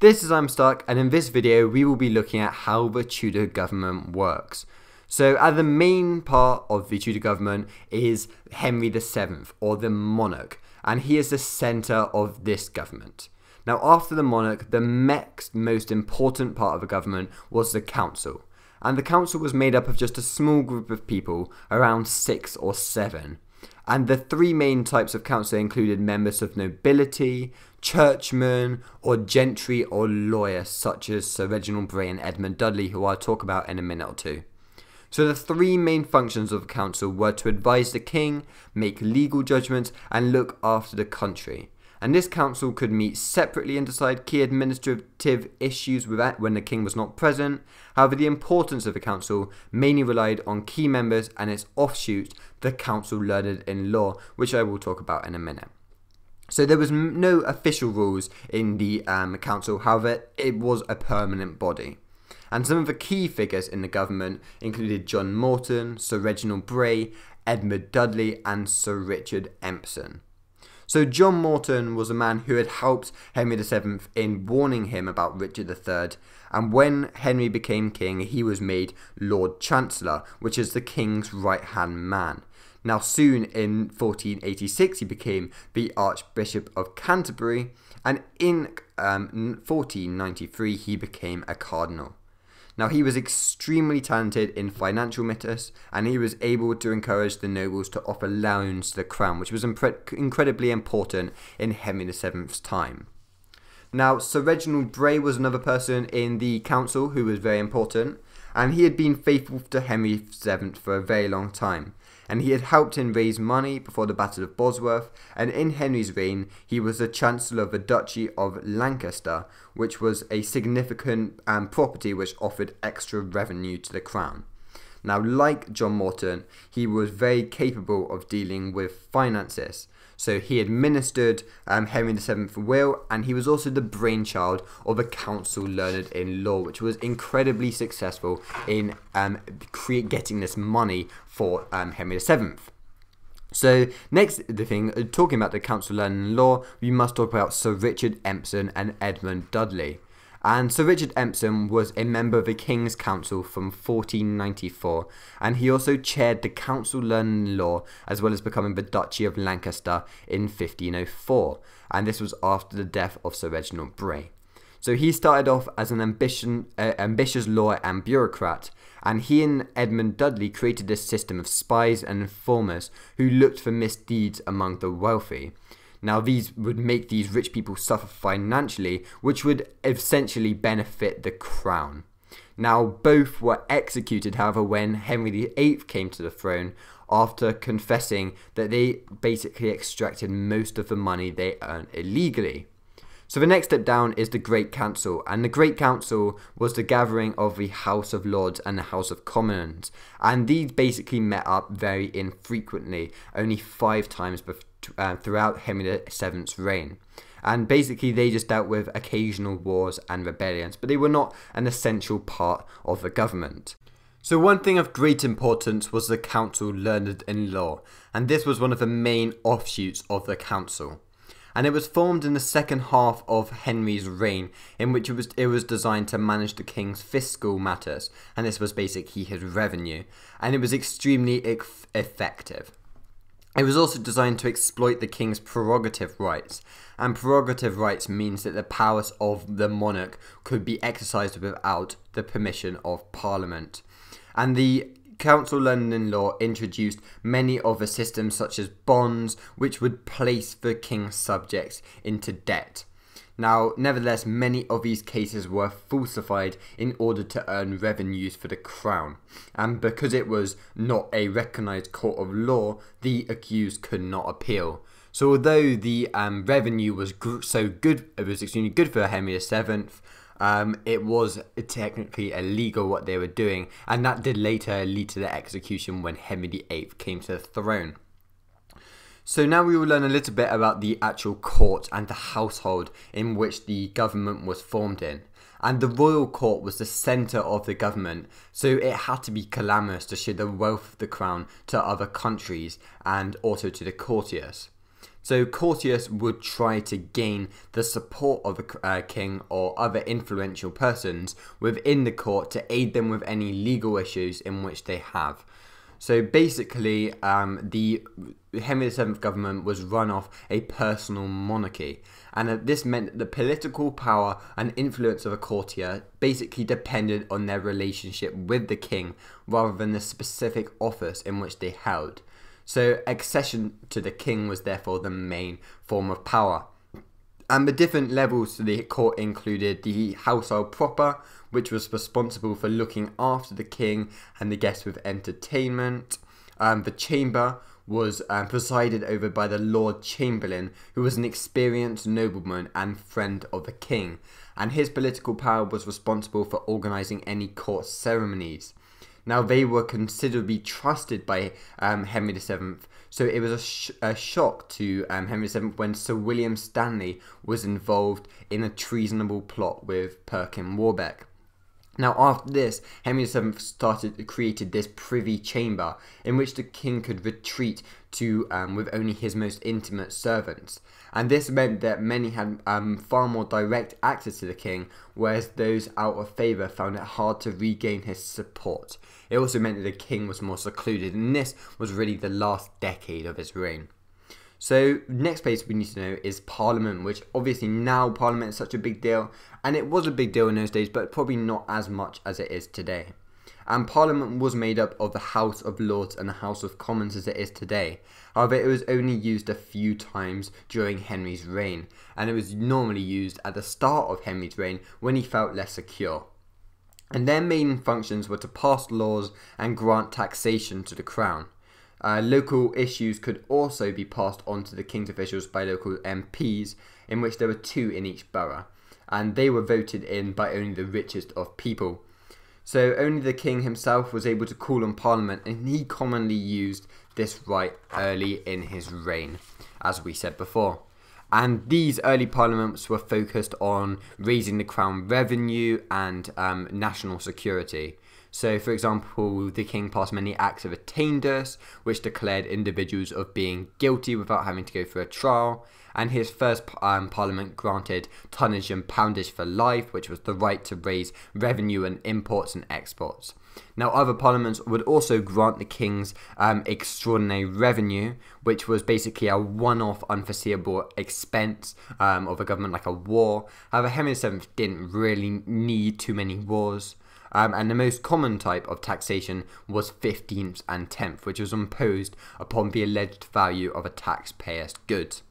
This is I'm Stuck, and in this video we will be looking at how the Tudor government works. So the main part of the Tudor government is Henry VII, or the monarch, and he is the centre of this government. Now after the monarch, the next most important part of the government was the council, and the council was made up of just a small group of people, around 6 or 7. And the three main types of council included members of nobility, churchmen, or gentry or lawyers such as Sir Reginald Bray and Edmund Dudley, who I'll talk about in a minute or two. So the three main functions of the council were to advise the king, make legal judgments, and look after the country. And this council could meet separately and decide key administrative issues when the king was not present. However, the importance of the council mainly relied on key members and its offshoot, the Council Learned in Law, which I will talk about in a minute. So there was no official rules in the council, however, it was a permanent body. And some of the key figures in the government included John Morton, Sir Reginald Bray, Edmund Dudley, and Sir Richard Empson. So John Morton was a man who had helped Henry VII in warning him about Richard III, and when Henry became king, he was made Lord Chancellor, which is the king's right-hand man. Now soon in 1486 he became the Archbishop of Canterbury, and in 1493 he became a cardinal. Now he was extremely talented in financial matters, and he was able to encourage the nobles to offer loans to the crown, which was incredibly important in Henry VII's time. Now Sir Reginald Bray was another person in the council who was very important, and he had been faithful to Henry VII for a very long time, and he had helped him raise money before the Battle of Bosworth, and in Henry's reign he was the Chancellor of the Duchy of Lancaster, which was a significant property which offered extra revenue to the crown. Now like John Morton, he was very capable of dealing with finances, so he administered Henry VII's will, and he was also the brainchild of a Council Learned in Law, which was incredibly successful in getting this money for Henry VII. So next talking about the Council Learned in Law, we must talk about Sir Richard Empson and Edmund Dudley. And Sir Richard Empson was a member of the King's Council from 1494, and he also chaired the Council Learned in Law, as well as becoming the Duchy of Lancaster in 1504, and this was after the death of Sir Reginald Bray. So he started off as an ambitious lawyer and bureaucrat, and he and Edmund Dudley created this system of spies and informers who looked for misdeeds among the wealthy. Now these would make these rich people suffer financially, which would essentially benefit the crown. Now both were executed, however, when Henry VIII came to the throne after confessing that they basically extracted most of the money they earned illegally. So the next step down is the Great Council, and the Great Council was the gathering of the House of Lords and the House of Commons, and these basically met up very infrequently, only 5 times throughout Henry VII's reign, and basically they just dealt with occasional wars and rebellions, but they were not an essential part of the government. So one thing of great importance was the Council Learned in Law, and this was one of the main offshoots of the council. And it was formed in the second half of Henry's reign, in which it was designed to manage the king's fiscal matters, and this was basically his revenue, and it was extremely effective. It was also designed to exploit the king's prerogative rights, and prerogative rights means that the powers of the monarch could be exercised without the permission of Parliament. And the Council Learned in Law introduced many other systems such as bonds, which would place the king's subjects into debt. Now, nevertheless, many of these cases were falsified in order to earn revenues for the crown, and because it was not a recognised court of law, the accused could not appeal. So although the revenue was extremely good for Henry VII, it was technically illegal what they were doing, and that did later lead to the execution when Henry VIII came to the throne. So now we will learn a little bit about the actual court and the household in which the government was formed in. And the royal court was the centre of the government, so it had to be clamorous to show the wealth of the crown to other countries and also to the courtiers. So courtiers would try to gain the support of a king or other influential persons within the court to aid them with any legal issues in which they have. So basically, the Henry VII government was run off a personal monarchy, and this meant that the political power and influence of a courtier basically depended on their relationship with the king rather than the specific office in which they held. So accession to the king was therefore the main form of power. And the different levels to the court included the household proper, which was responsible for looking after the king and the guests with entertainment. The chamber was presided over by the Lord Chamberlain, who was an experienced nobleman and friend of the king, and his political power was responsible for organising any court ceremonies. Now, they were considerably trusted by Henry VII, so it was a shock to Henry VII when Sir William Stanley was involved in a treasonable plot with Perkin Warbeck. Now, after this, Henry VII created this privy chamber in which the king could retreat to with only his most intimate servants. And this meant that many had far more direct access to the king, whereas those out of favour found it hard to regain his support. It also meant that the king was more secluded, and this was really the last decade of his reign. So, next place we need to know is Parliament, which obviously now Parliament is such a big deal, and it was a big deal in those days, but probably not as much as it is today. And Parliament was made up of the House of Lords and the House of Commons as it is today. However, it was only used a few times during Henry's reign, and it was normally used at the start of Henry's reign when he felt less secure. And their main functions were to pass laws and grant taxation to the crown. Local issues could also be passed on to the king's officials by local MPs, in which there were 2 in each borough, and they were voted in by only the richest of people. So only the king himself was able to call on Parliament, and he commonly used this right early in his reign, as we said before. And these early parliaments were focused on raising the crown revenue and national security. So, for example, the king passed many acts of attaindus, which declared individuals of being guilty without having to go through a trial. And his first parliament granted tonnage and poundage for life, which was the right to raise revenue and imports and exports. Now, other parliaments would also grant the king's extraordinary revenue, which was basically a one-off unforeseeable expense of a government, like a war. However, Henry VII didn't really need too many wars. And the most common type of taxation was 15th and 10th, which was imposed upon the alleged value of a taxpayer's goods.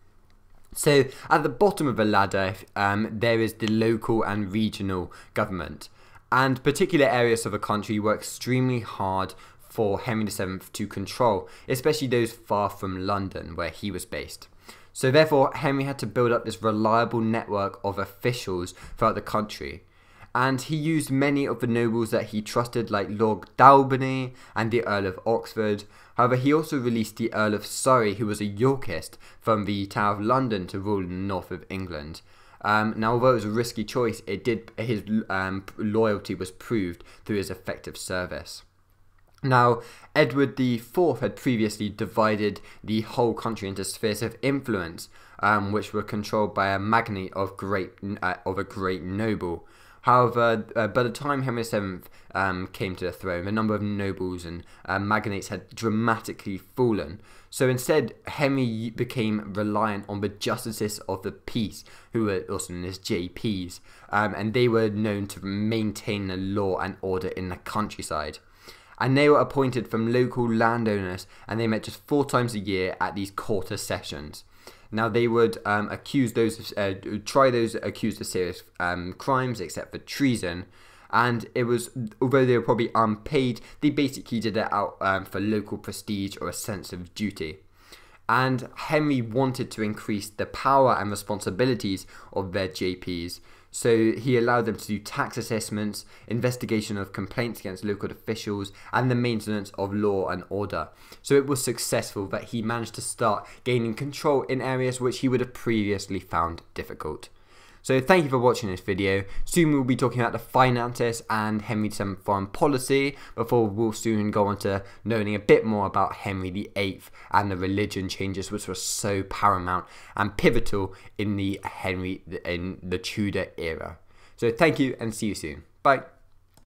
So at the bottom of the ladder, there is the local and regional government, and particular areas of a country were extremely hard for Henry VII to control, especially those far from London where he was based. So therefore, Henry had to build up this reliable network of officials throughout the country. And he used many of the nobles that he trusted, like Lord d'Albany and the Earl of Oxford. However, he also released the Earl of Surrey, who was a Yorkist, from the Tower of London to rule in the north of England. Now, although it was a risky choice, it did, his loyalty was proved through his effective service. Now, Edward IV had previously divided the whole country into spheres of influence, which were controlled by a magnate of a great noble. However, by the time Henry VII came to the throne, the number of nobles and magnates had dramatically fallen. So instead, Henry became reliant on the justices of the peace, who were also known as JPs, and they were known to maintain the law and order in the countryside. And they were appointed from local landowners, and they met just 4 times a year at these quarter sessions. Now, they would try those accused of serious crimes, except for treason, and it was, although they were probably unpaid, they basically did it out for local prestige or a sense of duty. And Henry wanted to increase the power and responsibilities of their JPs, so he allowed them to do tax assessments, investigation of complaints against local officials, and the maintenance of law and order. So it was successful that he managed to start gaining control in areas which he would have previously found difficult. So thank you for watching this video. Soon we'll be talking about the finances and Henry VII foreign policy, before we'll soon go on to learning a bit more about Henry VIII and the religion changes, which were so paramount and pivotal in the Tudor era. So thank you and see you soon. Bye.